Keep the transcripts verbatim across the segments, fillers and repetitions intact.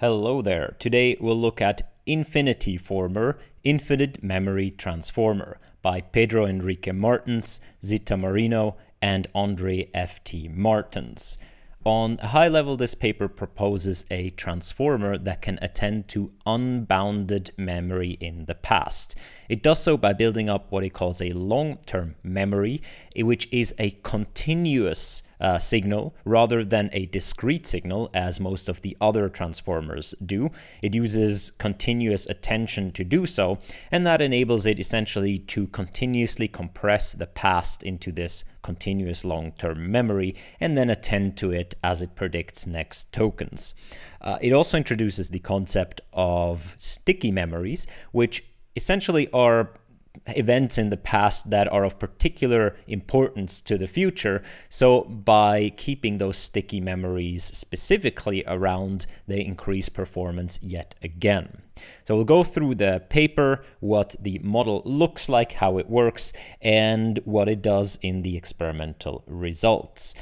Hello there. Today we'll look at Infinity-Former, Infinite Memory Transformer by Pedro Enrique Martins, Zita Marino, and Andre F T Martins. On a high level, this paper proposes a transformer that can attend to unbounded memory in the past. It does so by building up what it calls a long-term memory, which is a continuous Uh, signal rather than a discrete signal as most of the other transformers do. It uses continuous attention to do so, and that enables it essentially to continuously compress the past into this continuous long-term memory and then attend to it as it predicts next tokens. Uh, it also introduces the concept of sticky memories, which essentially are events in the past that are of particular importance to the future. So by keeping those sticky memories specifically around, they increase performance yet again. So we'll go through the paper, what the model looks like, how it works, and what it does in the experimental results.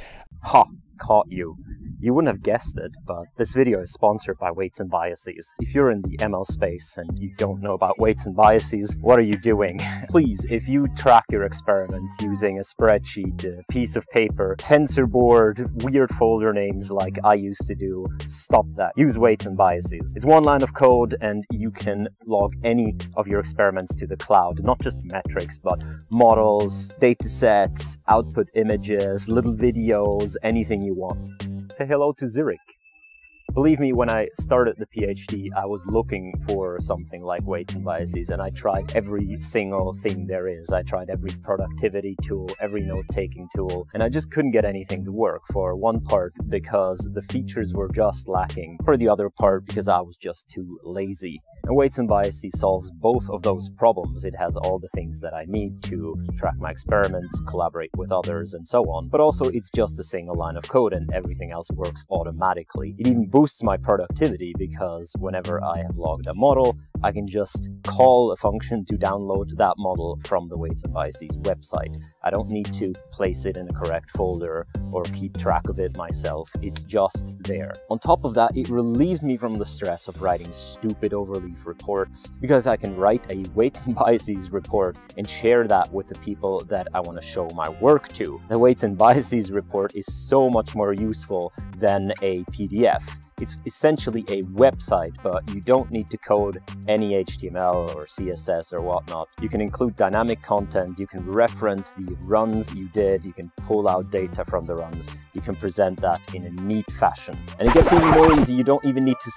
Ha! Caught you. You wouldn't have guessed it, but this video is sponsored by Weights and Biases. If you're in the M L space and you don't know about Weights and Biases, what are you doing? Please, if you track your experiments using a spreadsheet, a piece of paper, tensor board, weird folder names like I used to do, stop that. Use Weights and Biases. It's one line of code and you can log any of your experiments to the cloud, not just metrics, but models, data sets, output images, little videos, anything you You want. Say hello to Zurich. Believe me, when I started the PhD, I was looking for something like Weights and Biases, and I tried every single thing there is. I tried every productivity tool, every note-taking tool, and I just couldn't get anything to work, for one part because the features were just lacking, for the other part because I was just too lazy. And Weights and Biases solves both of those problems. It has all the things that I need to track my experiments, collaborate with others, and so on. But also, it's just a single line of code and everything else works automatically. It even boosts my productivity because whenever I have logged a model, I can just call a function to download that model from the Weights and Biases website. I don't need to place it in a correct folder or keep track of it myself. It's just there. On top of that, it relieves me from the stress of writing stupid overleaf reports, because I can write a Weights and Biases report and share that with the people that I want to show my work to. The Weights and Biases report is so much more useful than a P D F. It's essentially a website, but you don't need to code any H T M L or C S S or whatnot. You can include dynamic content, you can reference the runs you did, you can pull out data from the runs, you can present that in a neat fashion. And it gets even more easy, you don't even need to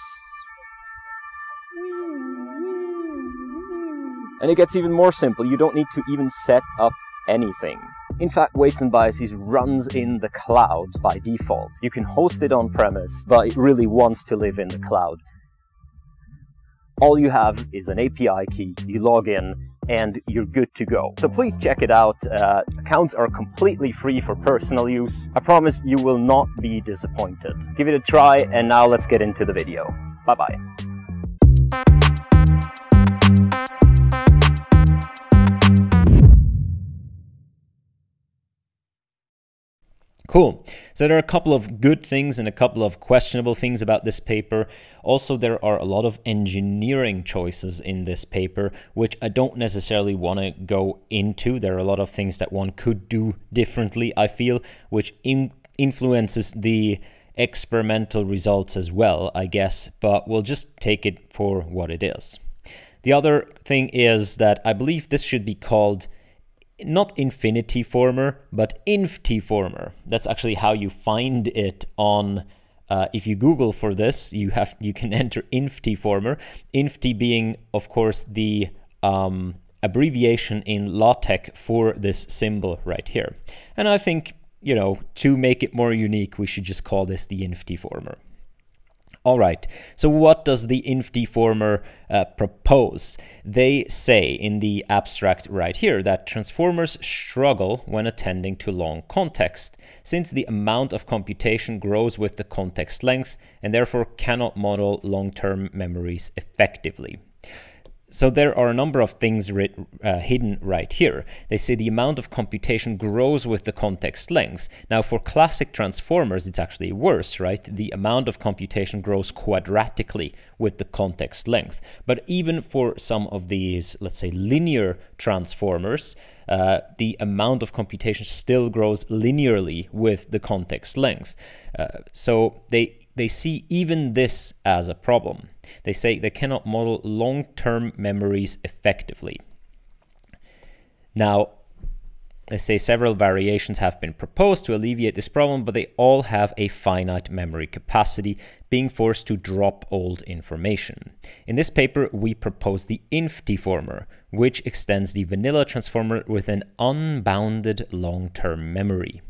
And it gets even more simple. You don't need to even set up anything. In fact, Weights and Biases runs in the cloud by default. You can host it on-premise, but it really wants to live in the cloud. All you have is an A P I key, you log in, and you're good to go. So please check it out. Uh, accounts are completely free for personal use. I promise you will not be disappointed. Give it a try, and now let's get into the video. Bye-bye. Cool. So there are a couple of good things and a couple of questionable things about this paper. Also, there are a lot of engineering choices in this paper, which I don't necessarily want to go into. There are a lot of things that one could do differently, I feel, which in influences the experimental results as well, I guess, but we'll just take it for what it is. The other thing is that I believe this should be called not Infinity-Former, but Inf-T-Former. That's actually how you find it on, uh, if you Google for this, you have you can enter Inf-T-Former. Inf-T being, of course, the um, abbreviation in LaTeX for this symbol right here. And I think, you know, to make it more unique, we should just call this the Inf-T-Former. All right, so what does the Infinity-Former uh, propose? They say in the abstract right here that transformers struggle when attending to long context, since the amount of computation grows with the context length and therefore cannot model long-term memories effectively. So there are a number of things ri uh, hidden right here. They say the amount of computation grows with the context length. Now for classic transformers, it's actually worse, right? The amount of computation grows quadratically with the context length. But even for some of these, let's say, linear transformers, uh, the amount of computation still grows linearly with the context length. Uh, so they They see even this as a problem. They say they cannot model long-term memories effectively. Now, they say several variations have been proposed to alleviate this problem, but they all have a finite memory capacity, being forced to drop old information. In this paper, we propose the Infinity-Former, which extends the vanilla transformer with an unbounded long-term memory.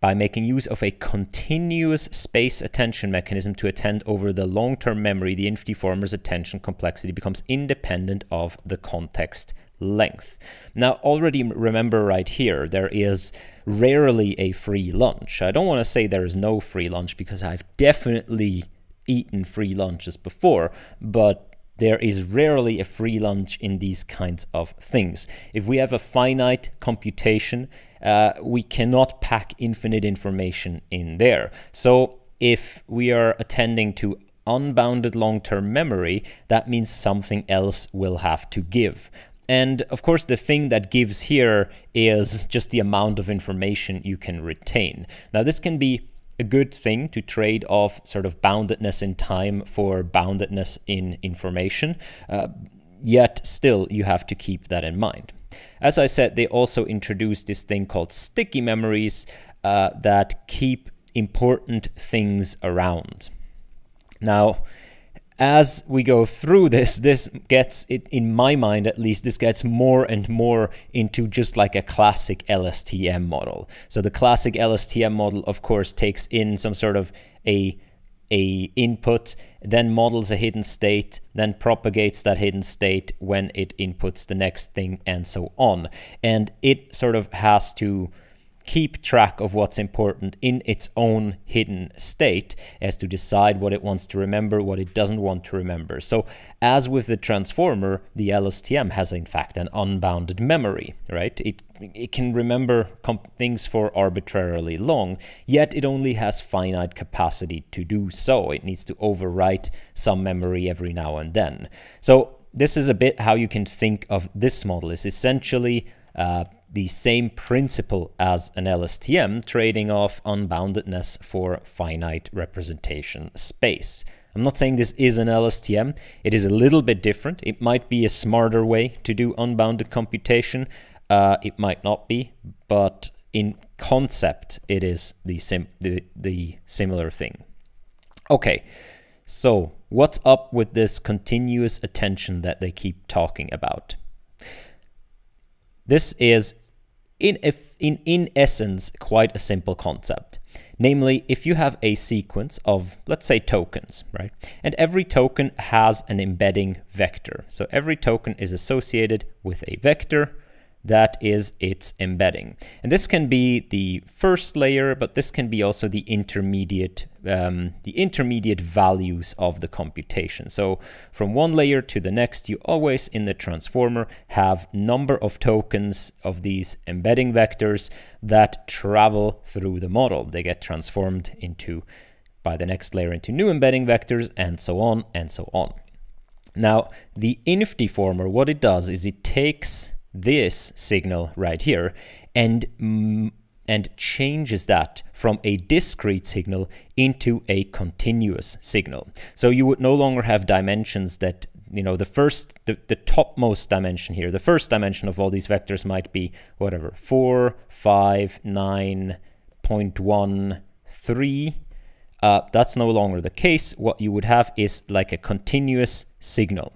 By making use of a continuous space attention mechanism to attend over the long-term memory, the Infinity-Former's attention complexity becomes independent of the context length. Now, already remember right here, there is rarely a free lunch. I don't want to say there is no free lunch because I've definitely eaten free lunches before, but there is rarely a free lunch in these kinds of things. If we have a finite computation, uh, we cannot pack infinite information in there. So if we are attending to unbounded long-term memory, that means something else will have to give. And of course, the thing that gives here is just the amount of information you can retain. Now, this can be a good thing to trade off sort of boundedness in time for boundedness in information, uh, yet still you have to keep that in mind. As I said, they also introduced this thing called sticky memories uh, that keep important things around. Now, as we go through this, this gets, it, in my mind at least, this gets more and more into just like a classic L S T M model. So the classic L S T M model, of course, takes in some sort of a, a input, then models a hidden state, then propagates that hidden state when it inputs the next thing, and so on. And it sort of has to keep track of what's important in its own hidden state as to decide what it wants to remember, what it doesn't want to remember. So as with the transformer, the L S T M has in fact an unbounded memory, right? It, it can remember things for arbitrarily long, yet it only has finite capacity to do so. It needs to overwrite some memory every now and then. So this is a bit how you can think of this model. It's essentially uh, the same principle as an L S T M, trading off unboundedness for finite representation space. I'm not saying this is an L S T M. It is a little bit different. It might be a smarter way to do unbounded computation. Uh, it might not be, but in concept, it is the, sim the, the similar thing. Okay, so what's up with this continuous attention that they keep talking about? This is, in, in, in essence, quite a simple concept. Namely, if you have a sequence of, let's say, tokens, right? And every token has an embedding vector. So every token is associated with a vector that is its embedding. And this can be the first layer, but this can be also the intermediate, um, the intermediate values of the computation. So from one layer to the next, you always in the transformer have number of tokens of these embedding vectors that travel through the model. They get transformed into, by the next layer, into new embedding vectors, and so on and so on. Now, the Infinity-Former, what it does is it takes this signal right here and and changes that from a discrete signal into a continuous signal. So you would no longer have dimensions that, you know, the first, the, the topmost dimension here, the first dimension of all these vectors might be whatever, four, five, nine, point one, three. Uh, that's no longer the case. What you would have is like a continuous signal.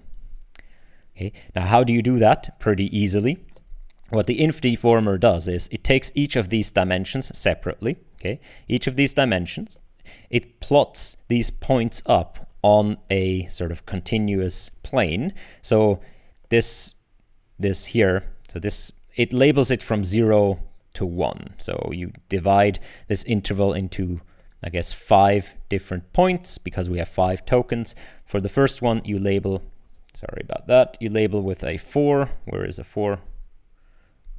Now, how do you do that? Pretty easily. What the Infinity-Former does is it takes each of these dimensions separately, okay? Each of these dimensions, it plots these points up on a sort of continuous plane. So this, this here, so this, it labels it from zero to one. So you divide this interval into, I guess, five different points because we have five tokens. For the first one, you label Sorry about that. You label with a four. Where is a four?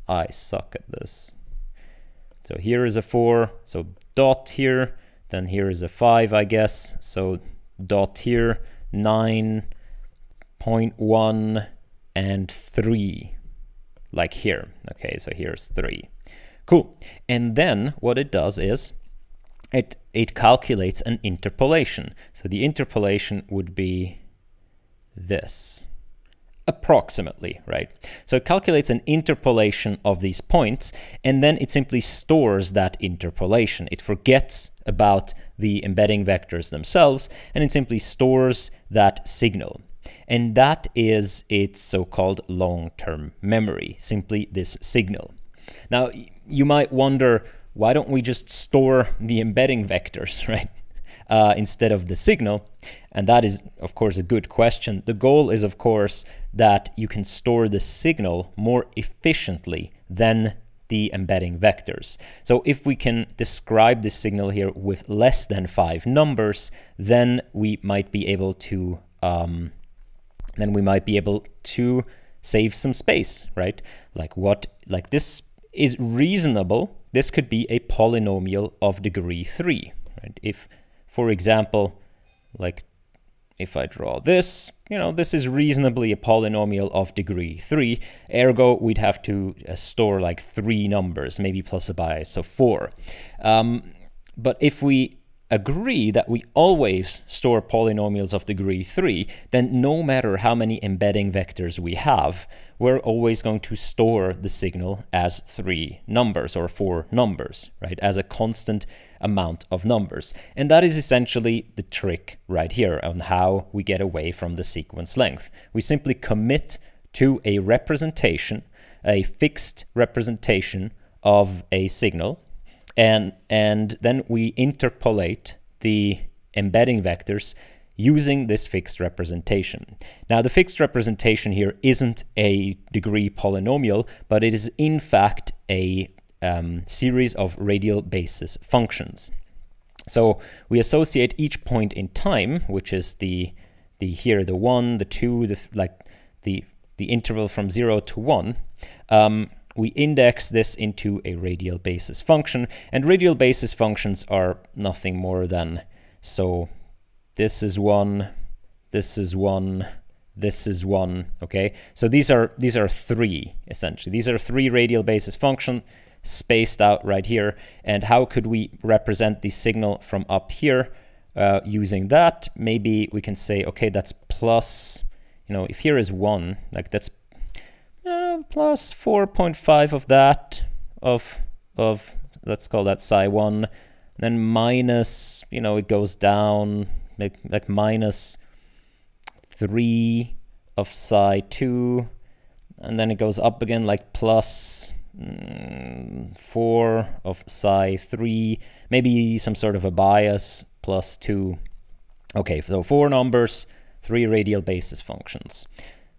I suck at this. So here is a four. So dot here. Then here is a five, I guess. So dot here, nine point one and three, like here. Okay, so here's three. Cool. And then what it does is it it calculates an interpolation. So the interpolation would be this, approximately, right? So it calculates an interpolation of these points, and then it simply stores that interpolation. It forgets about the embedding vectors themselves, and it simply stores that signal. And that is its so-called long-term memory, simply this signal. Now, you might wonder, why don't we just store the embedding vectors, right? Uh, instead of the signal. And that is, of course, a good question. The goal is, of course, that you can store the signal more efficiently than the embedding vectors. So if we can describe this signal here with less than five numbers, then we might be able to um, then we might be able to save some space, right? Like what? Like this is reasonable. This could be a polynomial of degree three, right? If For example, like if I draw this, you know, this is reasonably a polynomial of degree three, ergo we'd have to uh, store like three numbers, maybe plus a bias, so four. Um, but if we agree that we always store polynomials of degree three, then no matter how many embedding vectors we have, we're always going to store the signal as three numbers or four numbers, right? As a constant amount of numbers. And that is essentially the trick right here on how we get away from the sequence length. We simply commit to a representation, a fixed representation of a signal, And, and then we interpolate the embedding vectors using this fixed representation. Now, the fixed representation here isn't a degree polynomial, but it is in fact a um, series of radial basis functions. So we associate each point in time, which is the, the here, the one, the two, the, like the, the interval from zero to one, um, we index this into a radial basis function, and radial basis functions are nothing more than, so this is one, this is one, this is one, okay? So these are, these are three, essentially. These are three radial basis functions spaced out right here. And how could we represent the signal from up here uh, using that? Maybe we can say, okay, that's plus, you know, if here is one, like that's Uh, plus four point five of that, of, of let's call that psi one, then minus, you know, it goes down, like, like minus three of psi two, and then it goes up again, like plus mm, four of psi three, maybe some sort of a bias, plus two. Okay, so four numbers, three radial basis functions.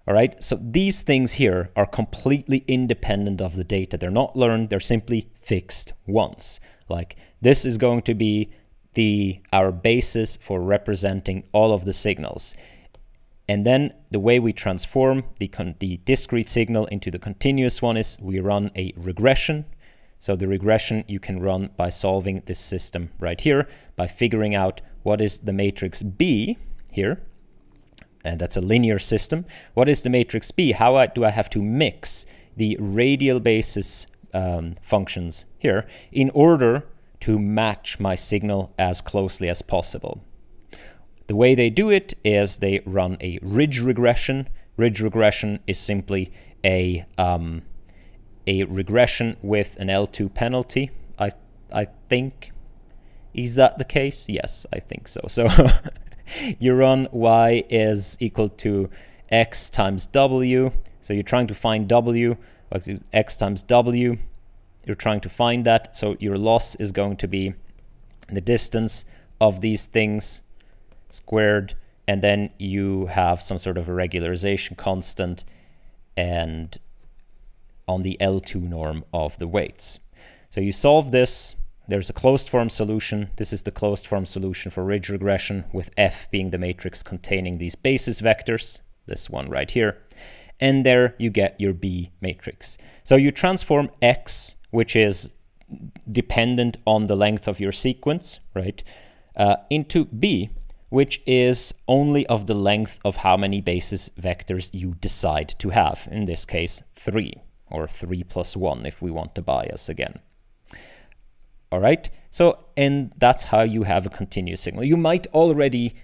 All right, so these things here are completely independent of the data. They're not learned, they're simply fixed once. Like this is going to be the our basis for representing all of the signals. And then the way we transform the, con the discrete signal into the continuous one is we run a regression. So the regression you can run by solving this system right here, by figuring out what is the matrix B here. And that's a linear system. What is the matrix B? How do I have to mix the radial basis um, functions here in order to match my signal as closely as possible? The way they do it is they run a ridge regression. Ridge regression is simply a, um, a regression with an L two penalty, I, I think. Is that the case? Yes, I think so. So. You run y is equal to x times w. So you're trying to find w, x times w. You're trying to find that. So your loss is going to be the distance of these things squared. And then you have some sort of a regularization constant and on the L two norm of the weights. So you solve this. There's a closed form solution. This is the closed form solution for ridge regression with F being the matrix containing these basis vectors, this one right here. And there you get your B matrix. So you transform X, which is dependent on the length of your sequence, right, uh, into B, which is only of the length of how many basis vectors you decide to have, in this case three, or three plus one if we want the bias again. All right, so, and that's how you have a continuous signal. You might already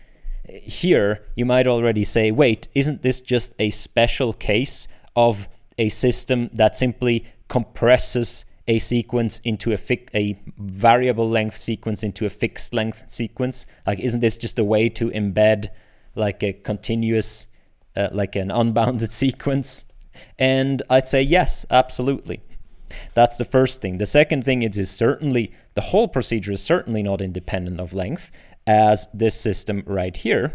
here, you might already say, wait, isn't this just a special case of a system that simply compresses a sequence into a, a variable length sequence into a fixed length sequence? Like, isn't this just a way to embed like a continuous, uh, like an unbounded sequence? And I'd say, yes, absolutely. That's the first thing. The second thing is, is certainly, the whole procedure is certainly not independent of length, as this system right here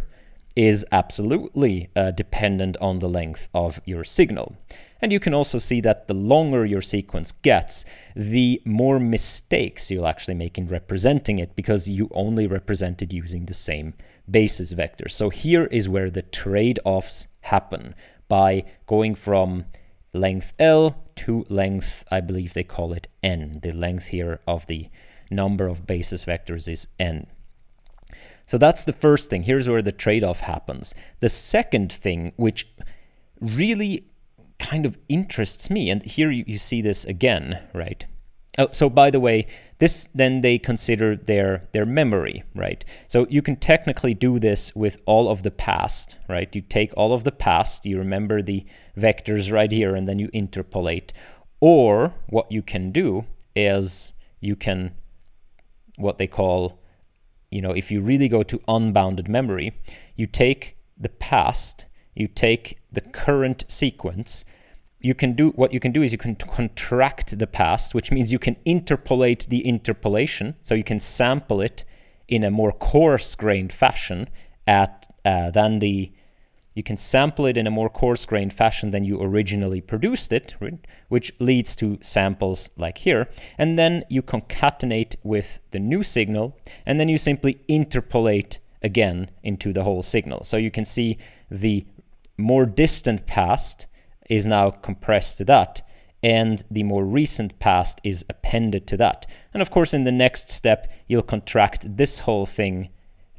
is absolutely uh, dependent on the length of your signal. And you can also see that the longer your sequence gets, the more mistakes you'll actually make in representing it, because you only represent it using the same basis vector. So here is where the trade-offs happen by going from length L to length, I believe they call it N. The length here of the number of basis vectors is N. So that's the first thing. Here's where the trade-off happens. The second thing, which really kind of interests me, and here you, you see this again, right? Oh, so by the way, this then they consider their, their memory, right? So you can technically do this with all of the past, right? You take all of the past, you remember the vectors right here, and then you interpolate. Or what you can do is you can, what they call, you know, if you really go to unbounded memory, you take the past, you take the current sequence. You can do, what you can do is you can contract the past, which means you can interpolate the interpolation. So you can sample it in a more coarse-grained fashion at uh, than the, you can sample it in a more coarse-grained fashion than you originally produced it, right? Which leads to samples like here. And then you concatenate with the new signal, and then you simply interpolate again into the whole signal. So you can see the more distant past is now compressed to that, and the more recent past is appended to that. And of course, in the next step, you'll contract this whole thing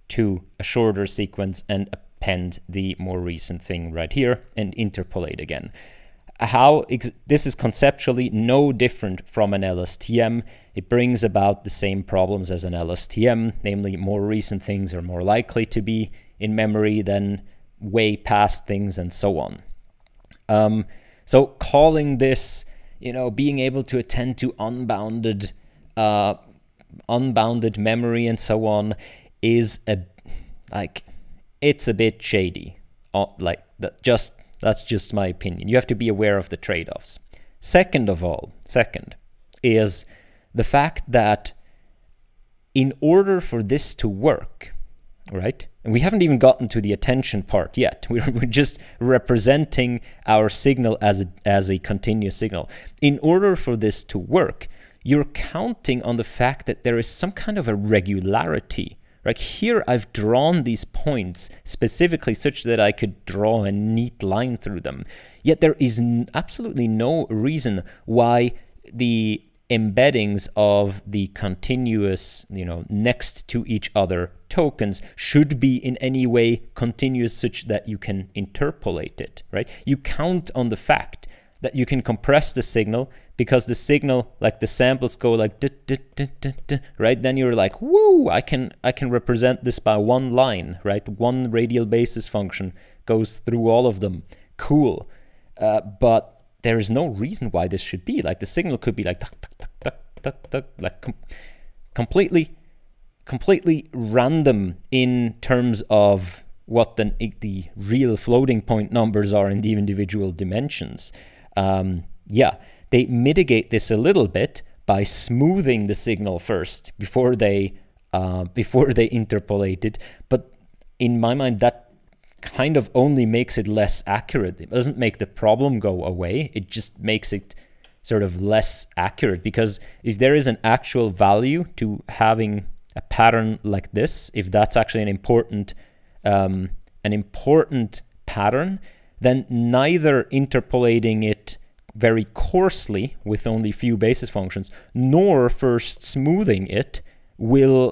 to a shorter sequence and append append the more recent thing right here and interpolate again. How ex this is conceptually no different from an L S T M. It brings about the same problems as an L S T M, namely more recent things are more likely to be in memory than way past things and so on. Um, so calling this, you know, being able to attend to unbounded, uh, unbounded memory and so on is a, like, it's a bit shady, like that just, that's just my opinion. You have to be aware of the trade-offs. Second of all, second, is the fact that in order for this to work, right, and we haven't even gotten to the attention part yet, we're, we're just representing our signal as a, as a continuous signal. In order for this to work, you're counting on the fact that there is some kind of a regularity. Right here, I've drawn these points specifically such that I could draw a neat line through them. Yet there is n- absolutely no reason why the embeddings of the continuous, you know, next to each other tokens should be in any way continuous such that you can interpolate it, right? You count on the fact that you can compress the signal, because the signal, like the samples go like duh, duh, duh, duh, duh, right? Then you're like, woo, I can, I can represent this by one line, right? One radial basis function goes through all of them. Cool. Uh, but there is no reason why this should be. Like the signal could be like duck, duck, duck, duck, duck, duck, like com completely, completely random in terms of what the, the real floating point numbers are in the individual dimensions. Um, yeah, they mitigate this a little bit by smoothing the signal first before they uh, before they interpolate it. But in my mind, that kind of only makes it less accurate. It doesn't make the problem go away. It just makes it sort of less accurate, because if there is an actual value to having a pattern like this, if that's actually an important um, an important pattern, then neither interpolating it very coarsely with only few basis functions, nor first smoothing it will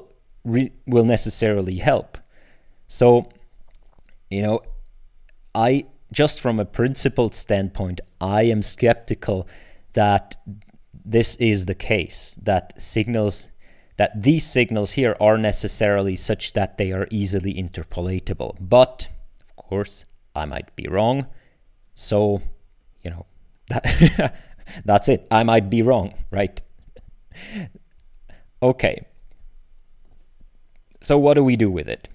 re will necessarily help. So, you know, I just from a principled standpoint, I am skeptical that this is the case, that signals, that these signals here are necessarily such that they are easily interpolatable. But of course, I might be wrong. So, you know, that that's it. I might be wrong, right? Okay. So what do we do with it?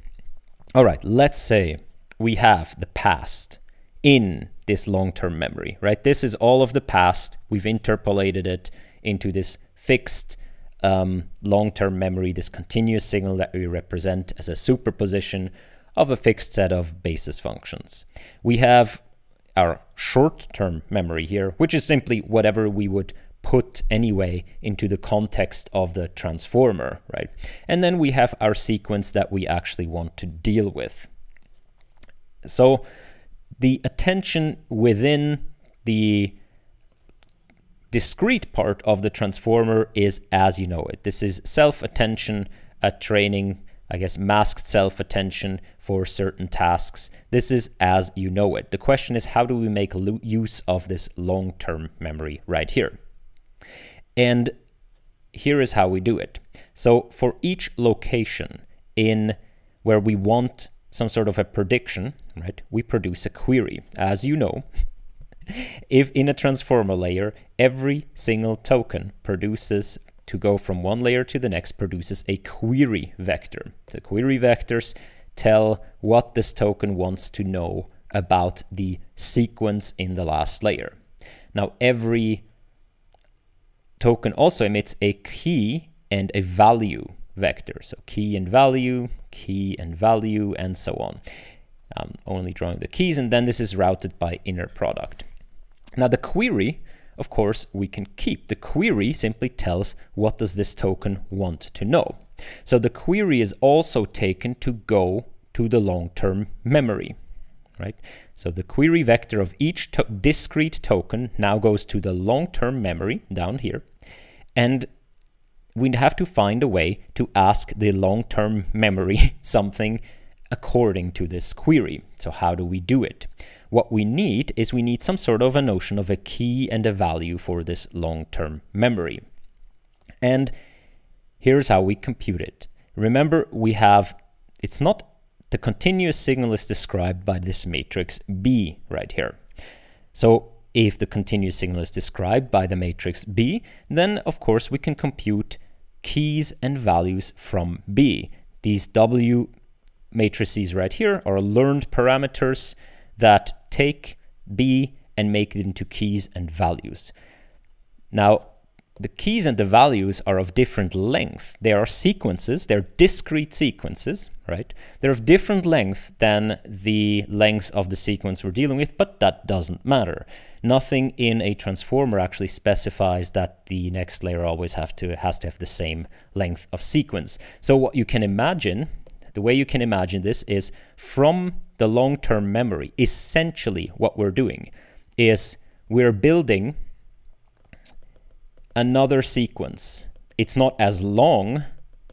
All right, let's say we have the past in this long-term memory, right? This is all of the past. We've interpolated it into this fixed um, long-term memory, this continuous signal that we represent as a superposition of a fixed set of basis functions. We have our short-term memory here, which is simply whatever we would put anyway into the context of the transformer, right? And then we have our sequence that we actually want to deal with. So the attention within the discrete part of the transformer is as you know it. This is self-attention, a training, I guess, masked self-attention for certain tasks. This is as you know it. The question is, how do we make use of this long-term memory right here? And here is how we do it. So for each location in where we want some sort of a prediction, right, we produce a query. As you know, if in a transformer layer, every single token produces, to go from one layer to the next, produces a query vector. The query vectors tell what this token wants to know about the sequence in the last layer. Now, every token also emits a key and a value vector. So key and value, key and value, and so on. I'm only drawing the keys, and then this is routed by inner product. Now the query, of course, we can keep. The query simply tells what does this token want to know. So the query is also taken to go to the long-term memory, right? So the query vector of each to discrete token now goes to the long-term memory down here, and we'd have to find a way to ask the long-term memory something according to this query. So how do we do it? What we need is we need some sort of a notion of a key and a value for this long-term memory. And here's how we compute it. Remember, we have, it's not, the continuous signal is described by this matrix B right here. So if the continuous signal is described by the matrix B, then of course we can compute keys and values from B. These W matrices right here are learned parameters that take B and make it into keys and values. Now, the keys and the values are of different length. They are sequences, they're discrete sequences, right? They're of different length than the length of the sequence we're dealing with, but that doesn't matter. Nothing in a transformer actually specifies that the next layer always have to, has to have the same length of sequence. So what you can imagine, the way you can imagine this is from the long-term memory, essentially what we're doing is we're building another sequence. It's not as long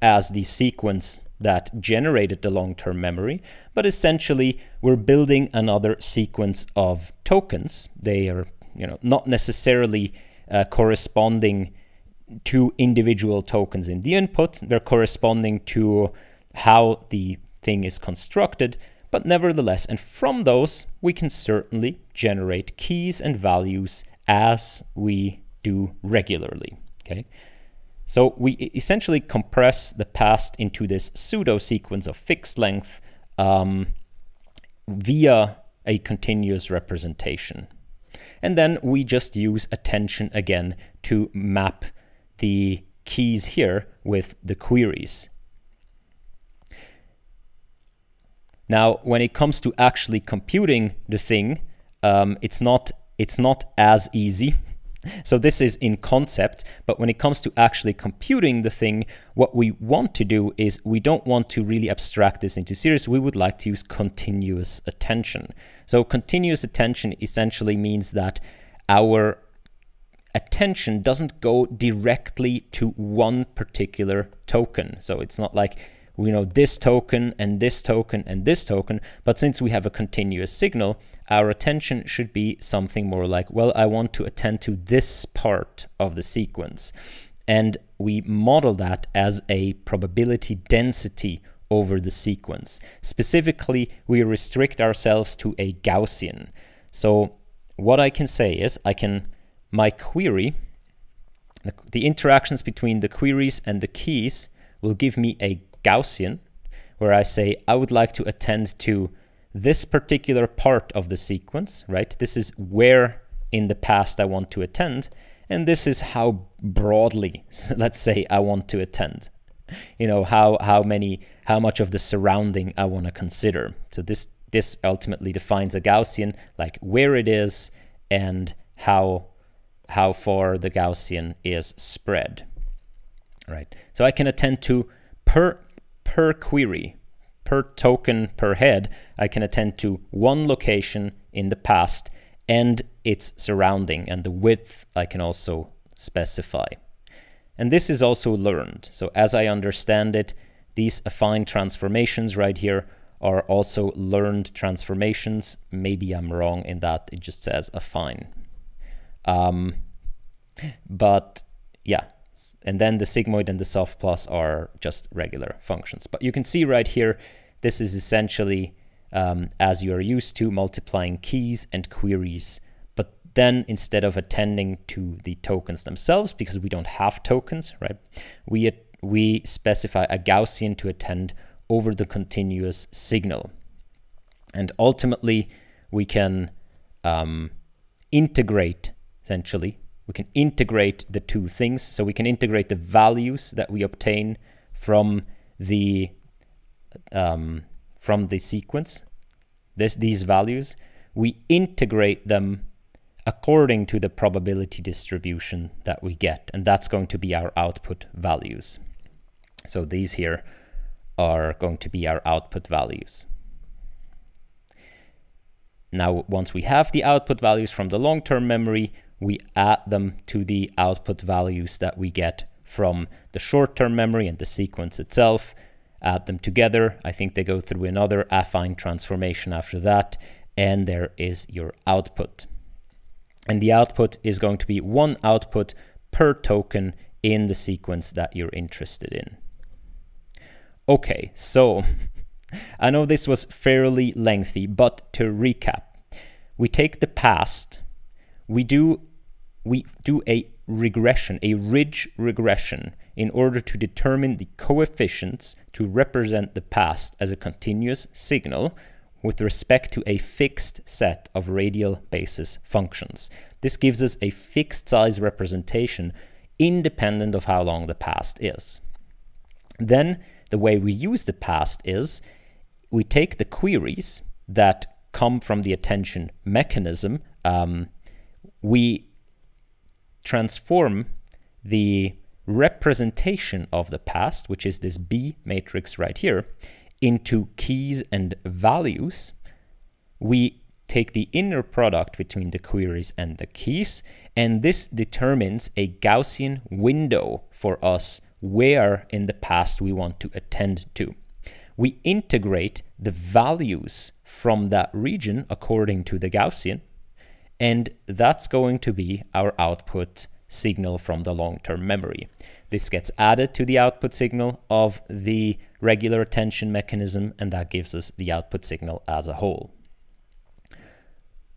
as the sequence that generated the long-term memory, but essentially we're building another sequence of tokens. They are, you know, not necessarily uh, corresponding to individual tokens in the input. They're corresponding to how the thing is constructed, but nevertheless, and from those, we can certainly generate keys and values as we do regularly, okay? So we essentially compress the past into this pseudo sequence of fixed length um, via a continuous representation. And then we just use attention again to map the keys here with the queries. Now, when it comes to actually computing the thing, um, it's not, it's not as easy So this is in concept, but when it comes to actually computing the thing, what we want to do is we don't want to really abstract this into series. We would like to use continuous attention. So continuous attention essentially means that our attention doesn't go directly to one particular token. So it's not like we know this token and this token and this token, but since we have a continuous signal, our attention should be something more like, well, I want to attend to this part of the sequence. And we model that as a probability density over the sequence. Specifically, we restrict ourselves to a Gaussian. So what I can say is I can, my query, the, the interactions between the queries and the keys will give me a Gaussian, where I say I would like to attend to this particular part of the sequence, right? This is where in the past I want to attend, and this is how broadly, let's say, I want to attend. You know, how how many, how much of the surrounding I want to consider. So this this ultimately defines a Gaussian, like where it is and how how far the Gaussian is spread, right? So I can attend to per per query, per token, per head, I can attend to one location in the past and its surrounding, and the width I can also specify. And this is also learned. So as I understand it, these affine transformations right here are also learned transformations. Maybe I'm wrong in that, it just says affine. Um, but yeah. And then the sigmoid and the soft plus are just regular functions. But you can see right here, this is essentially, um, as you are used to, multiplying keys and queries. But then instead of attending to the tokens themselves, because we don't have tokens, right? We, we specify a Gaussian to attend over the continuous signal. And ultimately, we can um, integrate, essentially, we can integrate the two things. So we can integrate the values that we obtain from the um, from the sequence, this, these values. We integrate them according to the probability distribution that we get. And that's going to be our output values. So these here are going to be our output values. Now, once we have the output values from the long-term memory, we add them to the output values that we get from the short-term memory and the sequence itself, add them together. I think they go through another affine transformation after that, and there is your output. And the output is going to be one output per token in the sequence that you're interested in. Okay, so I know this was fairly lengthy, but to recap, we take the past, we do we do a regression, a ridge regression, in order to determine the coefficients to represent the past as a continuous signal with respect to a fixed set of radial basis functions. This gives us a fixed size representation independent of how long the past is. Then the way we use the past is we take the queries that come from the attention mechanism, um, we transform the representation of the past, which is this B matrix right here, into keys and values. We take the inner product between the queries and the keys, and this determines a Gaussian window for us where in the past we want to attend to. We integrate the values from that region according to the Gaussian, and that's going to be our output signal from the long-term memory. This gets added to the output signal of the regular attention mechanism, and that gives us the output signal as a whole.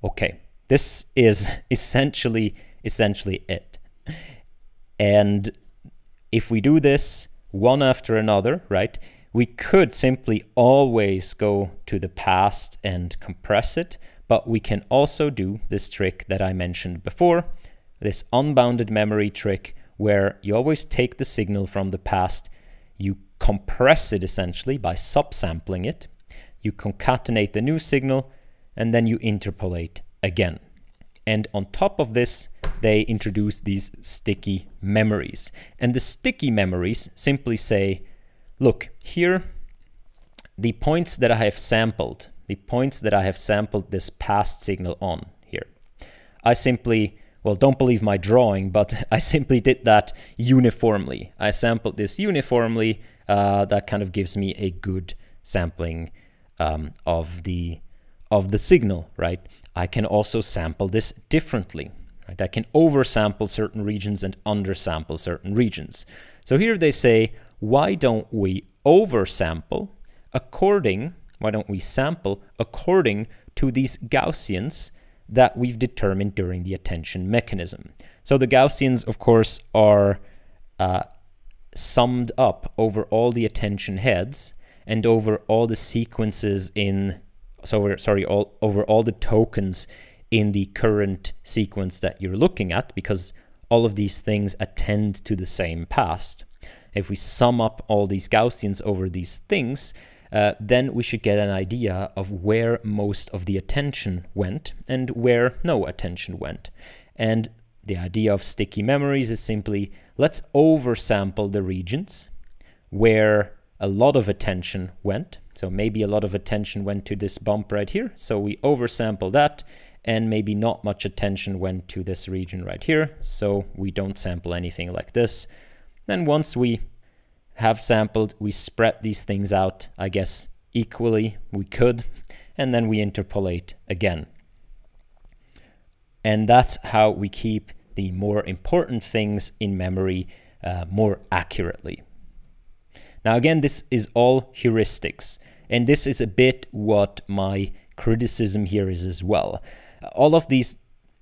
Okay, this is essentially, essentially it. And if we do this one after another, right, we could simply always go to the past and compress it, but we can also do this trick that I mentioned before, this unbounded memory trick, where you always take the signal from the past, you compress it essentially by subsampling it, you concatenate the new signal, and then you interpolate again. And on top of this, they introduce these sticky memories. And the sticky memories simply say, look, here, the points that I have sampled, the points that I have sampled this past signal on here, I simply, well, don't believe my drawing, but I simply did that uniformly. I sampled this uniformly. Uh, that kind of gives me a good sampling um, of the of the signal, right? I can also sample this differently, right? I can oversample certain regions and undersample certain regions. So here they say, why don't we oversample according, why don't we sample according to these Gaussians that we've determined during the attention mechanism? So the Gaussians, of course, are uh, summed up over all the attention heads and over all the sequences in, so sorry, all, over all the tokens in the current sequence that you're looking at, because all of these things attend to the same past. If we sum up all these Gaussians over these things, uh, then we should get an idea of where most of the attention went and where no attention went. And the idea of sticky memories is simply, let's oversample the regions where a lot of attention went. So maybe a lot of attention went to this bump right here. So we oversample that, and maybe not much attention went to this region right here. So we don't sample anything like this. Then once we have sampled, we spread these things out, I guess, equally, we could, and then we interpolate again. And that's how we keep the more important things in memory uh, more accurately. Now, again, this is all heuristics, and this is a bit what my criticism here is as well. All of these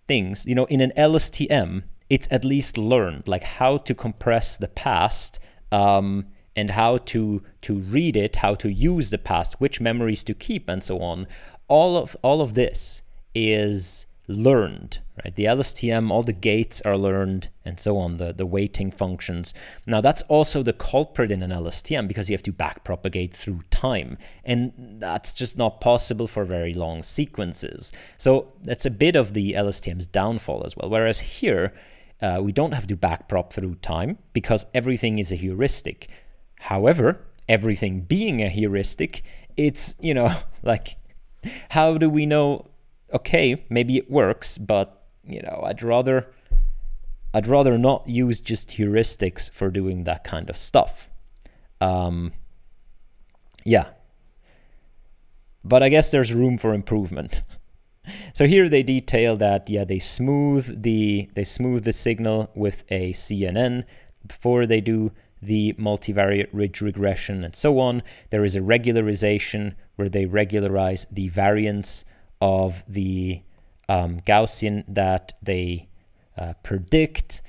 things, you know, in an L S T M, it's at least learned, like how to compress the past um, and how to to read it, how to use the past, which memories to keep, and so on. All of all of this is learned, right? The L S T M, all the gates are learned, and so on. The the weighting functions. Now that's also the culprit in an L S T M, because you have to backpropagate through time, and that's just not possible for very long sequences. So that's a bit of the L S T M's downfall as well. Whereas here, Uh, we don't have to backprop through time because everything is a heuristic. However, everything being a heuristic, it's, you know, like, how do we know, okay, maybe it works, but, you know, I'd rather, I'd rather not use just heuristics for doing that kind of stuff. Um, yeah. But I guess there's room for improvement. So here they detail that, yeah, they smooth the they smooth the signal with a C N N before they do the multivariate ridge regression and so on. There is a regularization where they regularize the variance of the um, Gaussian that they uh, predict.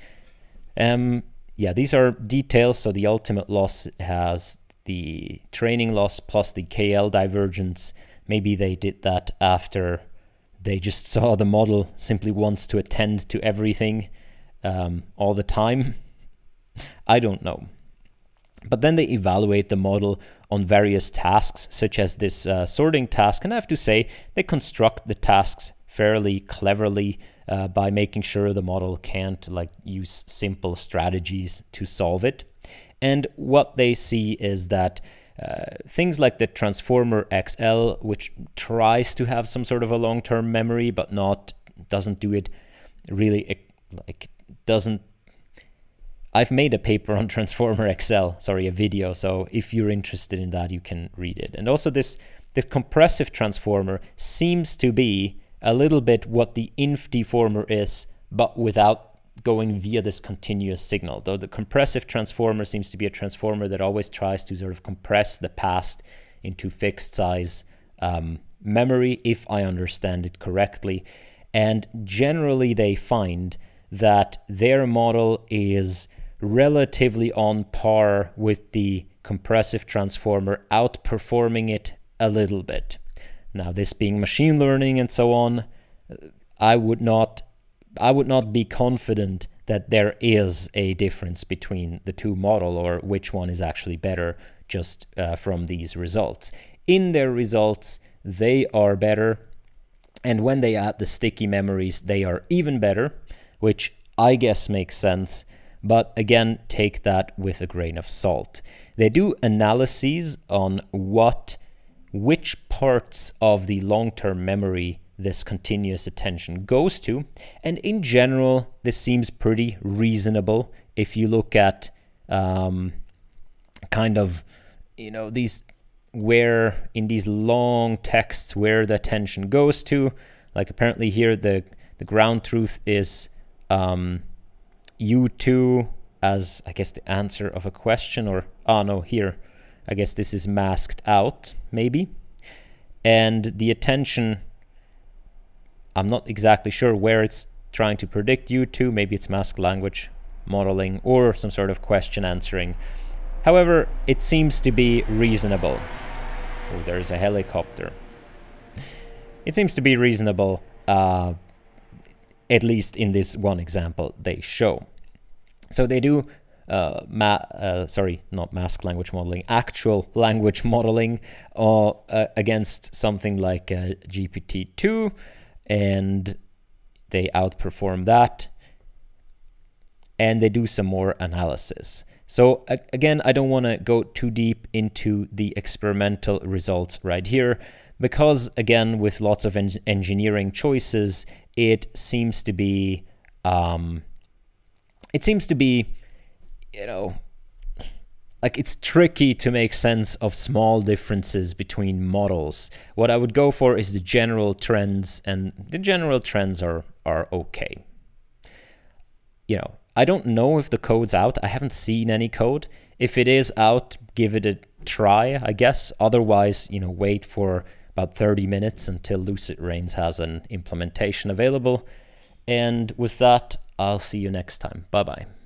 Um, yeah, these are details. So the ultimate loss has the training loss plus the K L divergence. Maybe they did that after they just saw the model simply wants to attend to everything um, all the time. I don't know. But then they evaluate the model on various tasks, such as this uh, sorting task. And I have to say, they construct the tasks fairly cleverly uh, by making sure the model can't like use simple strategies to solve it. And what they see is that Uh, things like the Transformer X L, which tries to have some sort of a long-term memory, but not, doesn't do it really, like, doesn't, I've made a paper on Transformer X L, sorry, a video, so if you're interested in that, you can read it. And also this, this compressive transformer seems to be a little bit what the Infinity-Former is, but without going via this continuous signal, though the compressive transformer seems to be a transformer that always tries to sort of compress the past into fixed size um, memory, if I understand it correctly. And generally they find that their model is relatively on par with the compressive transformer, outperforming it a little bit. Now, this being machine learning and so on, I would not I would not be confident that there is a difference between the two models or which one is actually better just uh, from these results. In their results, they are better, And when they add the sticky memories, they are even better, which I guess makes sense. But again, take that with a grain of salt. They do analyses on what, which parts of the long-term memory this continuous attention goes to. And in general, this seems pretty reasonable. If you look at um, kind of, you know, these, where in these long texts where the attention goes to, like apparently here the, the ground truth is um, U two as, I guess, the answer of a question, or, oh no, here, I guess this is masked out, maybe. And the attention, I'm not exactly sure where it's trying to predict U two, maybe it's masked language modeling or some sort of question answering. However, it seems to be reasonable. Oh, there's a helicopter. It seems to be reasonable, uh, at least in this one example they show. So they do, uh, ma uh, sorry, not mask language modeling, actual language modeling uh, uh, against something like uh, G P T two, and they outperform that. And they do some more analysis. So again, I don't want to go too deep into the experimental results right here, because again, with lots of en engineering choices, it seems to be, um, it seems to be, you know, like it's tricky to make sense of small differences between models. What I would go for is the general trends, and the general trends are, are okay. You know, I don't know if the code's out. I haven't seen any code. If it is out, give it a try, I guess. Otherwise, you know, wait for about thirty minutes until Lucid Rains has an implementation available. And with that, I'll see you next time. Bye-bye.